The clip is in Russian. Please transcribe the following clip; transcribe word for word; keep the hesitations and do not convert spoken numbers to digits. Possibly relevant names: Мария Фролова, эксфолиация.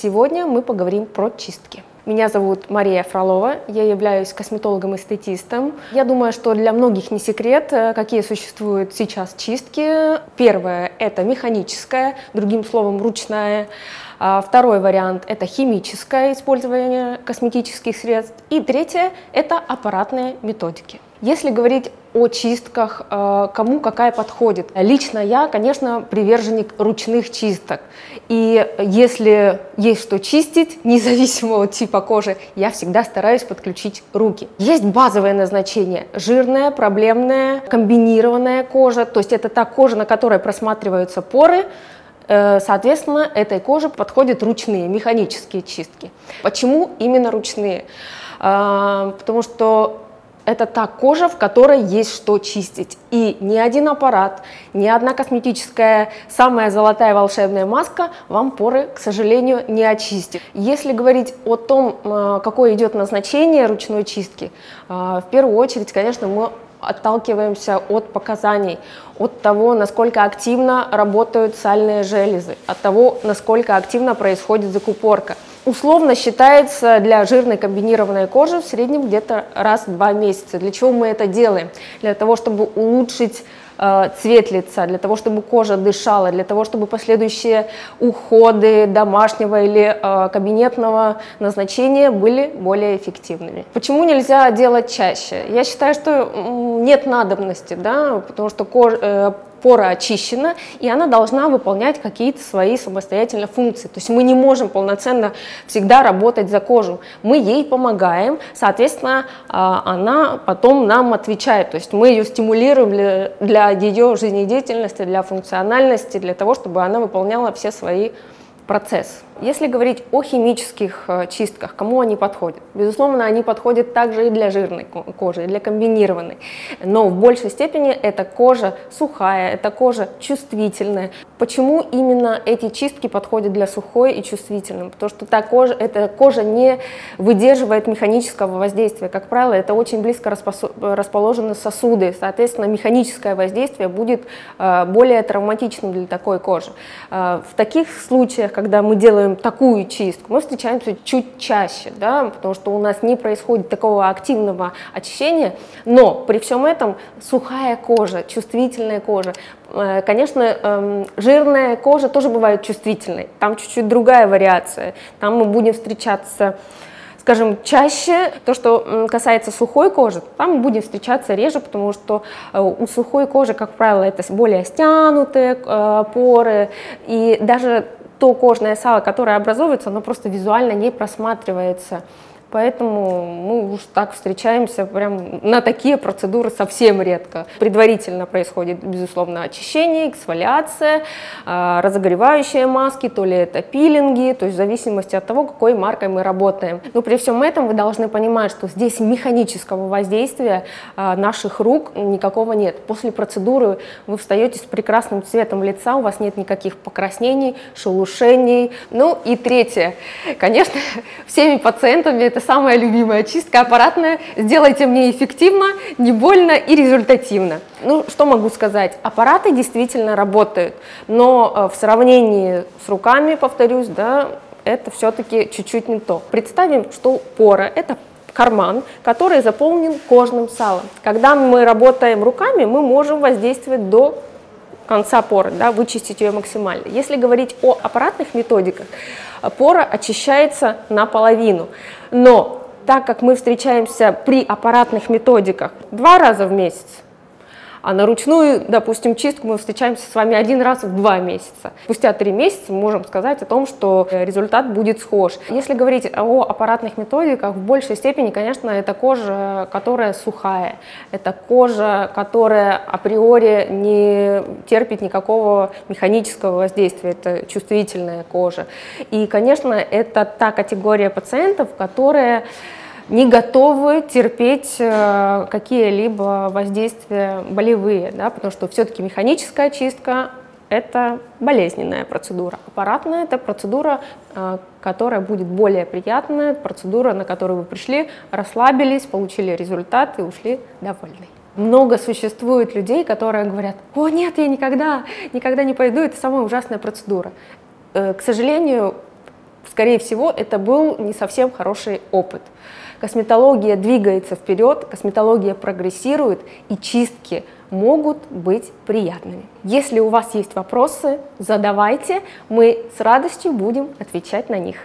Сегодня мы поговорим про чистки. Меня зовут Мария Фролова, я являюсь косметологом-эстетистом. Я думаю, что для многих не секрет, какие существуют сейчас чистки. Первое – это механическая, другим словом, ручная. Второй вариант – это химическое использование косметических средств. И третье – это аппаратные методики. Если говорить о чистках, кому какая подходит. Лично я, конечно, приверженник ручных чисток. И если есть что чистить, независимо от типа кожи, я всегда стараюсь подключить руки. Есть базовое назначение – жирная, проблемная, комбинированная кожа. То есть это та кожа, на которой просматриваются поры. Соответственно, этой коже подходят ручные, механические чистки. Почему именно ручные? Потому что это та кожа, в которой есть что чистить. И ни один аппарат, ни одна косметическая, самая золотая волшебная маска вам поры, к сожалению, не очистит. Если говорить о том, какое идет назначение ручной чистки, в первую очередь, конечно, мы отталкиваемся от показаний, от того, насколько активно работают сальные железы, от того, насколько активно происходит закупорка. Условно считается для жирной комбинированной кожи в среднем где-то раз в два месяца. Для чего мы это делаем? Для того, чтобы улучшить э, цвет лица, для того, чтобы кожа дышала, для того, чтобы последующие уходы домашнего или э, кабинетного назначения были более эффективными. Почему нельзя делать чаще? Я считаю, что нет надобности, да, потому что кожа... Э, пора очищена, и она должна выполнять какие-то свои самостоятельные функции. То есть мы не можем полноценно всегда работать за кожу. Мы ей помогаем, соответственно, она потом нам отвечает. То есть мы ее стимулируем для, для ее жизнедеятельности, для функциональности, для того, чтобы она выполняла все свои процесс. Если говорить о химических чистках, кому они подходят? Безусловно, они подходят также и для жирной кожи, и для комбинированной. Но в большей степени это кожа сухая, это кожа чувствительная. Почему именно эти чистки подходят для сухой и чувствительной? Потому что та кожа, эта кожа не выдерживает механического воздействия. Как правило, это очень близко расположены сосуды. Соответственно, механическое воздействие будет более травматичным для такой кожи. В таких случаях, когда мы делаем такую чистку, мы встречаемся чуть чаще, да, потому что у нас не происходит такого активного очищения, но при всем этом сухая кожа, чувствительная кожа, конечно, жирная кожа тоже бывает чувствительной, там чуть-чуть другая вариация, там мы будем встречаться, скажем, чаще. То, что касается сухой кожи, там мы будем встречаться реже, потому что у сухой кожи, как правило, это более стянутые поры, и даже то кожное сало, которое образовывается, оно просто визуально не просматривается. Поэтому мы уж так встречаемся прям на такие процедуры совсем редко. Предварительно происходит, безусловно, очищение, эксфолиация, разогревающие маски, то ли это пилинги, то есть в зависимости от того, какой маркой мы работаем. Но при всем этом вы должны понимать, что здесь механического воздействия наших рук никакого нет. После процедуры вы встаете с прекрасным цветом лица, у вас нет никаких покраснений, шелушений. Ну и третье, конечно, всеми пациентами это самая любимая чистка аппаратная. Сделайте мне эффективно, не больно и результативно. Ну, что могу сказать? Аппараты действительно работают, но в сравнении с руками, повторюсь, да, это все-таки чуть-чуть не то. Представим, что пора – это карман, который заполнен кожным салом. Когда мы работаем руками, мы можем воздействовать до конца поры, да, вычистить ее максимально. Если говорить о аппаратных методиках, пора очищается наполовину. Но так как мы встречаемся при аппаратных методиках два раза в месяц, а на ручную, допустим, чистку мы встречаемся с вами один раз в два месяца. Спустя три месяца мы можем сказать о том, что результат будет схож. Если говорить о аппаратных методиках, в большей степени, конечно, это кожа, которая сухая. Это кожа, которая априори не терпит никакого механического воздействия. Это чувствительная кожа. И, конечно, это та категория пациентов, которые не готовы терпеть какие-либо воздействия болевые, да, потому что все-таки механическая чистка – это болезненная процедура. Аппаратная – это процедура, которая будет более приятная, процедура, на которую вы пришли, расслабились, получили результат и ушли довольны. Много существует людей, которые говорят: «О, нет, я никогда, никогда не пойду, это самая ужасная процедура». К сожалению, скорее всего, это был не совсем хороший опыт. Косметология двигается вперед, косметология прогрессирует, и чистки могут быть приятными. Если у вас есть вопросы, задавайте, мы с радостью будем отвечать на них.